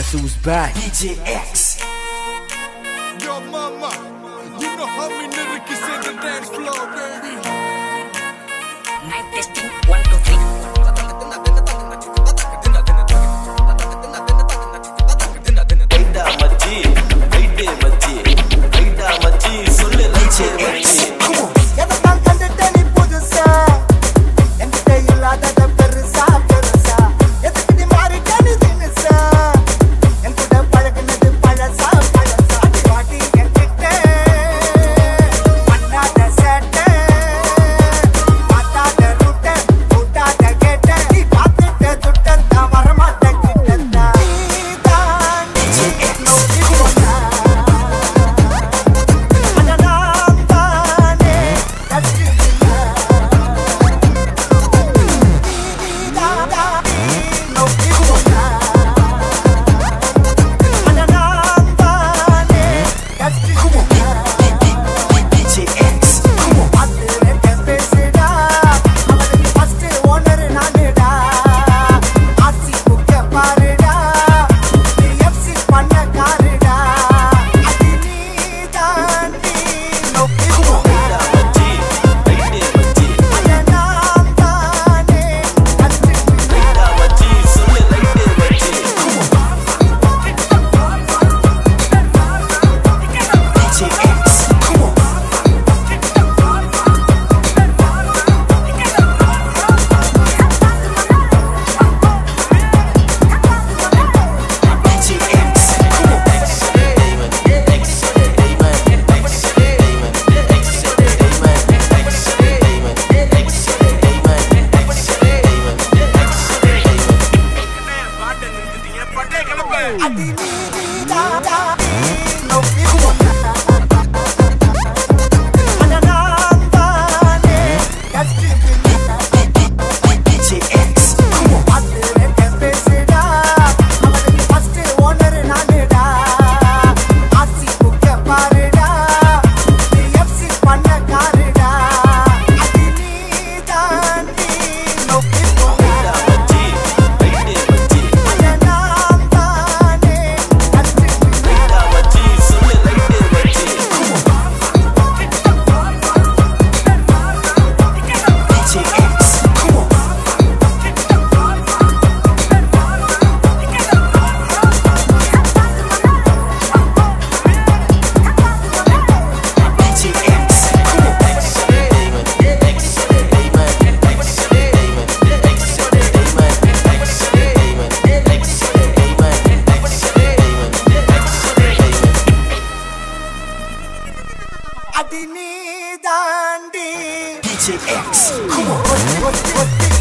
Guess who's back? DJ-X. Yo mama, you know how many lyrics in the dance floor, baby. Night testing, 1, 2, 3. I didn't need that. No people. DJ-X. Come on.